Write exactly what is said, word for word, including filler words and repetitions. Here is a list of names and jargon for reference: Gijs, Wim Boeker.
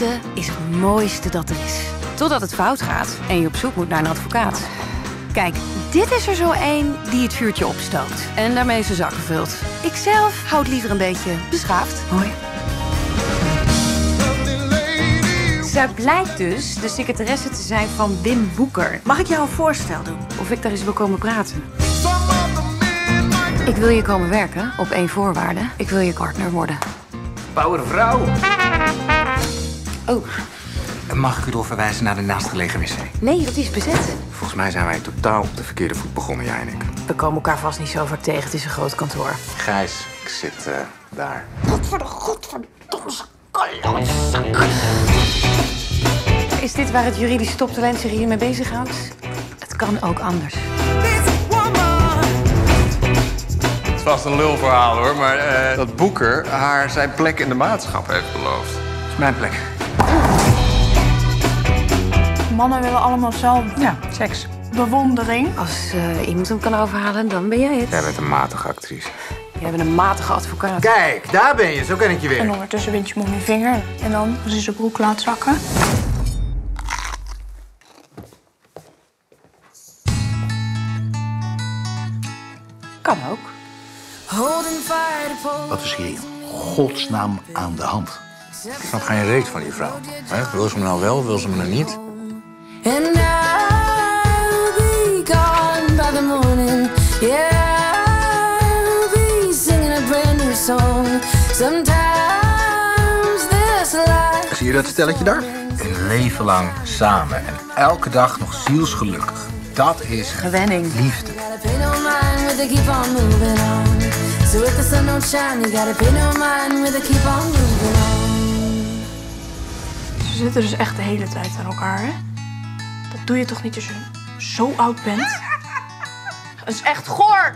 liefde is het mooiste dat er is. Totdat het fout gaat en je op zoek moet naar een advocaat. Kijk, dit is er zo één die het vuurtje opstoot en daarmee zijn zakken vult. Ikzelf houd liever een beetje beschaafd. Hoi. Zij blijkt dus de secretaresse te zijn van Wim Boeker. Mag ik jou een voorstel doen? Of ik daar eens wil komen praten? Ik wil je komen werken op één voorwaarde. Ik wil je partner worden. Powervrouw! Oh. Mag ik u doorverwijzen naar de naastgelegen wc? Nee, dat is bezet. Volgens mij zijn wij totaal op de verkeerde voet begonnen, jij en ik. We komen elkaar vast niet zo vaak tegen. Het is een groot kantoor. Gijs, ik zit uh, daar. Wat voor de godverdomme kolotzak. Is dit waar het juridisch toptalent zich hiermee bezighoudt? Het kan ook anders. Het is vast een lulverhaal hoor, maar uh, dat Boeker haar zijn plek in de maatschap heeft beloofd. Dat is mijn plek. Mannen willen allemaal zelf. Ja, seks. Bewondering. Als uh, iemand hem kan overhalen, dan ben jij het. Jij bent een matige actrice. Jij bent een matige advocaat. Kijk, daar ben je. Zo ken ik je weer. En ondertussen wind je hem om je vinger. En dan als hij zijn broek laat zakken. Kan ook. Wat is hier in godsnaam aan de hand? Ik snap geen reet van die vrouw. He? Wil ze me nou wel, wil ze me nou niet? And I'll be gone by the morning. Yeah, I'll be singing a brand new song. Sometimes there's life. Zie je dat stelletje daar? Een leven lang samen en elke dag nog zielsgelukkig. Dat is gewenning, liefde. Ze zitten dus echt de hele tijd aan elkaar, hè? Dat doe je toch niet als je zo oud bent? Dat is echt goor!